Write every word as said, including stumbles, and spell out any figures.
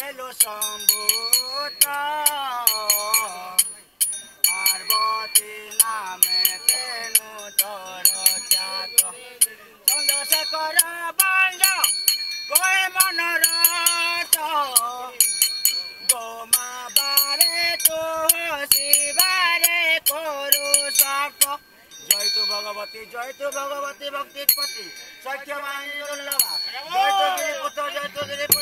Hello সম্ভূত Parvati নামে তেনু তর চাত চন্দ্রশেখর বন্দ কয় মনরত গোমা বারে তুলসী বারে করু সক জয় তু ভগবতী জয় তু ভগবতী ভক্তিপতি সত্যবান জয় তু গিরিপুত্র জয় তু গিরিপুত্র।